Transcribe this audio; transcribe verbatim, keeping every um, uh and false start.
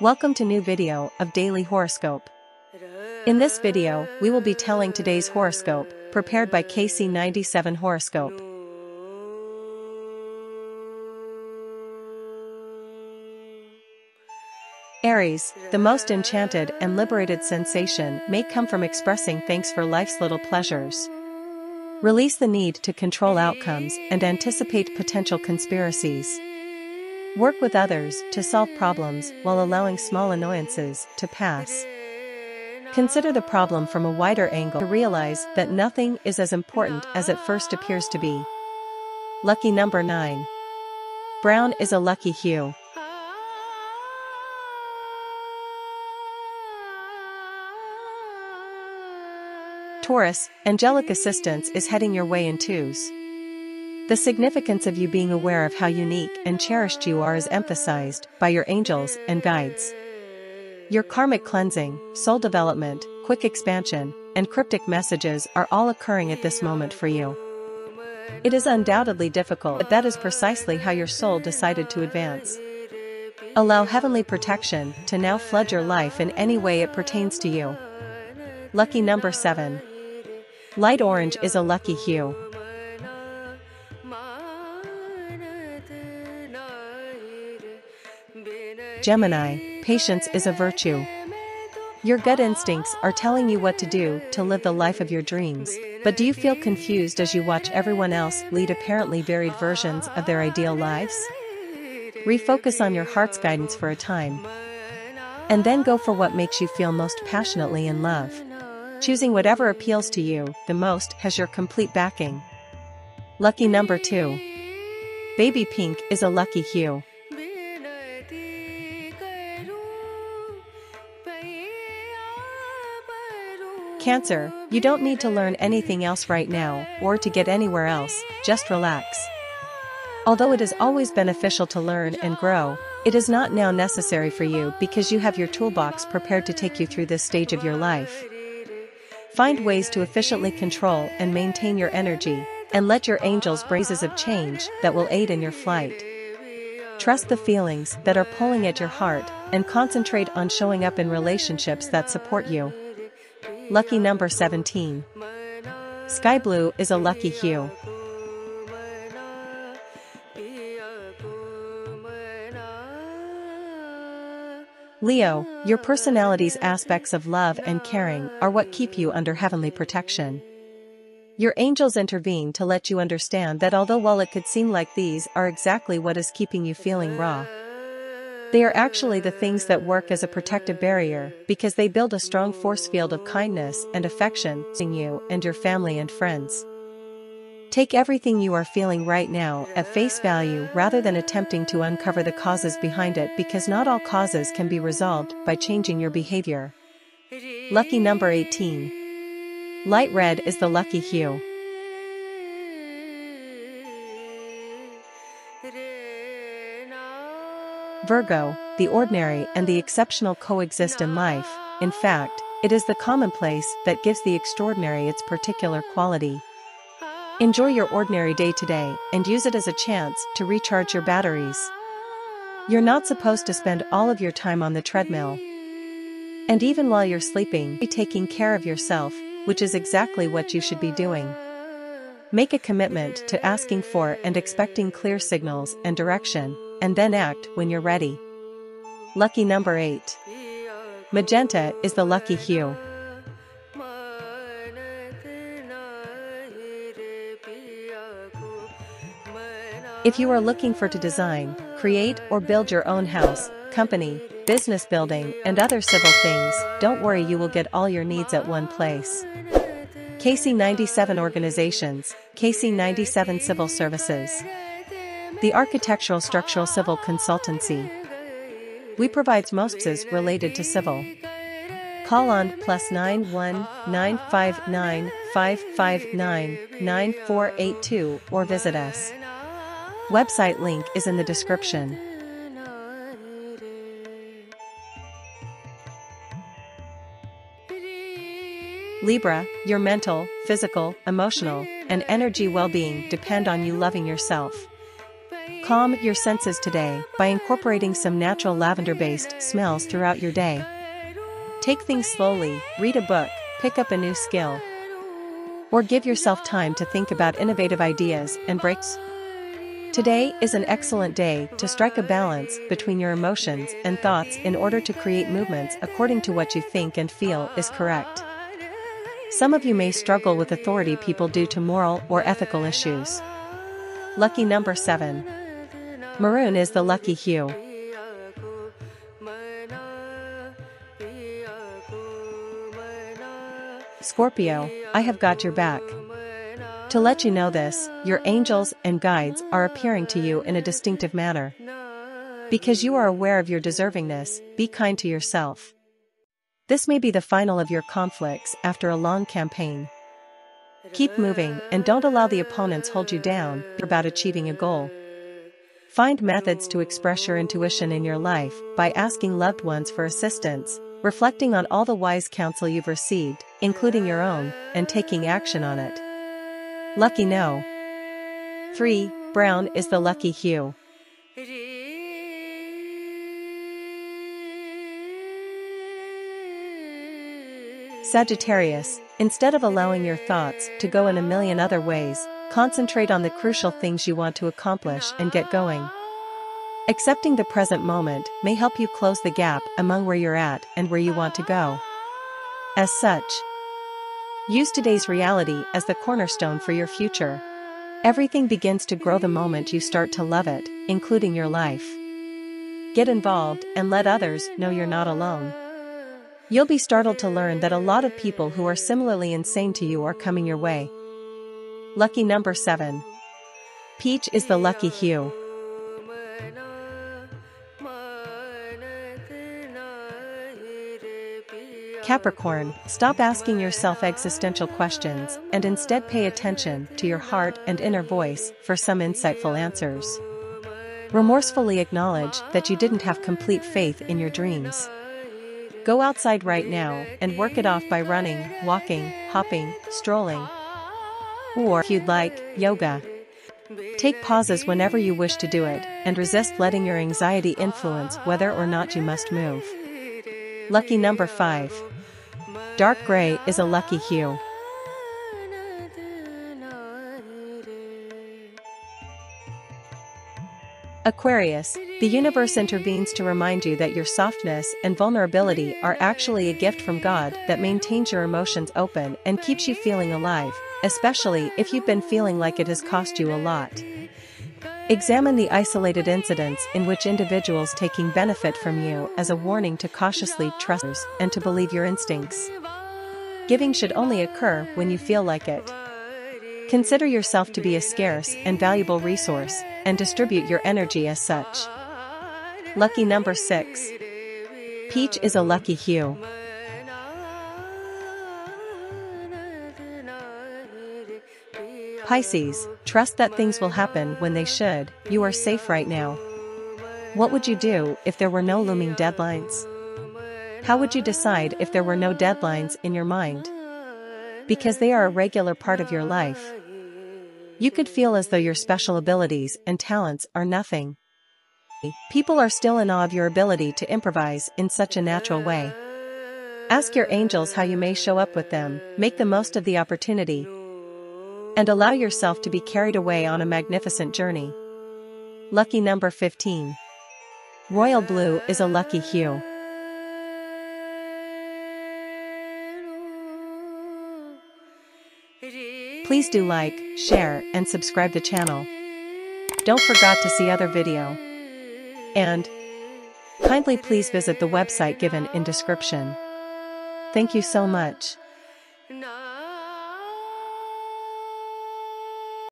Welcome to new video of Daily Horoscope. In this video, we will be telling today's horoscope, prepared by K C ninety-seven Horoscope. Aries, the most enchanted and liberated sensation may come from expressing thanks for life's little pleasures. Release the need to control outcomes and anticipate potential conspiracies. Work with others to solve problems while allowing small annoyances to pass. Consider the problem from a wider angle to realize that nothing is as important as it first appears to be. Lucky number nine. Brown is a lucky hue. Taurus, angelic assistance is heading your way in twos. The significance of you being aware of how unique and cherished you are is emphasized by your angels and guides. Your karmic cleansing, soul development, quick expansion, and cryptic messages are all occurring at this moment for you. It is undoubtedly difficult, but that is precisely how your soul decided to advance. Allow heavenly protection to now flood your life in any way it pertains to you. Lucky number seven. Light orange is a lucky hue. Gemini, patience is a virtue. Your gut instincts are telling you what to do to live the life of your dreams, but do you feel confused as you watch everyone else lead apparently varied versions of their ideal lives? Refocus on your heart's guidance for a time, and then go for what makes you feel most passionately in love. Choosing whatever appeals to you the most has your complete backing. Lucky number two. Baby pink is a lucky hue. Cancer, you don't need to learn anything else right now or to get anywhere else, just relax. Although it is always beneficial to learn and grow, it is not now necessary for you because you have your toolbox prepared to take you through this stage of your life. Find ways to efficiently control and maintain your energy, and let your angels breezes of change that will aid in your flight. Trust the feelings that are pulling at your heart and concentrate on showing up in relationships that support you. Lucky number seventeen. Sky blue is a lucky hue. Leo, your personality's aspects of love and caring are what keep you under heavenly protection. Your angels intervene to let you understand that although while it could seem like these are exactly what is keeping you feeling raw, they are actually the things that work as a protective barrier because they build a strong force field of kindness and affection in you and your family and friends. Take everything you are feeling right now at face value rather than attempting to uncover the causes behind it, because not all causes can be resolved by changing your behavior. Lucky number eighteen. Light red is the lucky hue. Virgo, the ordinary and the exceptional coexist in life. In fact, it is the commonplace that gives the extraordinary its particular quality. Enjoy your ordinary day today and use it as a chance to recharge your batteries. You're not supposed to spend all of your time on the treadmill. And even while you're sleeping, be taking care of yourself, which is exactly what you should be doing. Make a commitment to asking for and expecting clear signals and direction, and then act when you're ready. Lucky number eight. Magenta is the lucky hue. If you are looking for to design, create, or build your own house, company, business building, and other civil things, don't worry, you will get all your needs at one place. K C ninety-seven Organizations, K C ninety-seven Civil Services. The Architectural Structural Civil Consultancy. We provide most services related to civil. Call on plus nine one nine five nine five five nine nine four eight two or visit us. Website link is in the description. Libra, your mental, physical, emotional, and energy well-being depend on you loving yourself. Calm your senses today by incorporating some natural lavender-based smells throughout your day. Take things slowly, read a book, pick up a new skill, or give yourself time to think about innovative ideas and breaks. Today is an excellent day to strike a balance between your emotions and thoughts in order to create movements according to what you think and feel is correct. Some of you may struggle with authority people due to moral or ethical issues. Lucky number seven. Maroon is the lucky hue. Scorpio, I have got your back. To let you know this, your angels and guides are appearing to you in a distinctive manner. Because you are aware of your deservingness, be kind to yourself. This may be the final of your conflicts after a long campaign. Keep moving and don't allow the opponents hold you down about achieving a goal. Find methods to express your intuition in your life by asking loved ones for assistance, reflecting on all the wise counsel you've received, including your own, and taking action on it. Lucky no. three. Brown is the lucky hue. Sagittarius, instead of allowing your thoughts to go in a million other ways, concentrate on the crucial things you want to accomplish and get going. Accepting the present moment may help you close the gap among where you're at and where you want to go. As such, use today's reality as the cornerstone for your future. Everything begins to grow the moment you start to love it, including your life. Get involved and let others know you're not alone. You'll be startled to learn that a lot of people who are similarly insane to you are coming your way. Lucky number seven. Peach is the lucky hue. Capricorn, stop asking yourself existential questions and instead pay attention to your heart and inner voice for some insightful answers. Remorsefully acknowledge that you didn't have complete faith in your dreams. Go outside right now and work it off by running, walking, hopping, strolling, or if you'd like, yoga. Take pauses whenever you wish to do it and resist letting your anxiety influence whether or not you must move. Lucky number five. Dark gray is a lucky hue. Aquarius, the universe intervenes to remind you that your softness and vulnerability are actually a gift from God that maintains your emotions open and keeps you feeling alive, especially if you've been feeling like it has cost you a lot. Examine the isolated incidents in which individuals taking benefit from you as a warning to cautiously trust others and to believe your instincts. Giving should only occur when you feel like it. Consider yourself to be a scarce and valuable resource, and distribute your energy as such. Lucky number six. Peach is a lucky hue. Pisces, trust that things will happen when they should. You are safe right now. What would you do if there were no looming deadlines? How would you decide if there were no deadlines in your mind? Because they are a regular part of your life. You could feel as though your special abilities and talents are nothing. People are still in awe of your ability to improvise in such a natural way. Ask your angels how you may show up with them, make the most of the opportunity, and allow yourself to be carried away on a magnificent journey. Lucky number fifteen. Royal blue is a lucky hue. Please do like, share, and subscribe the channel. Don't forget to see other video. And kindly please visit the website given in description. Thank you so much.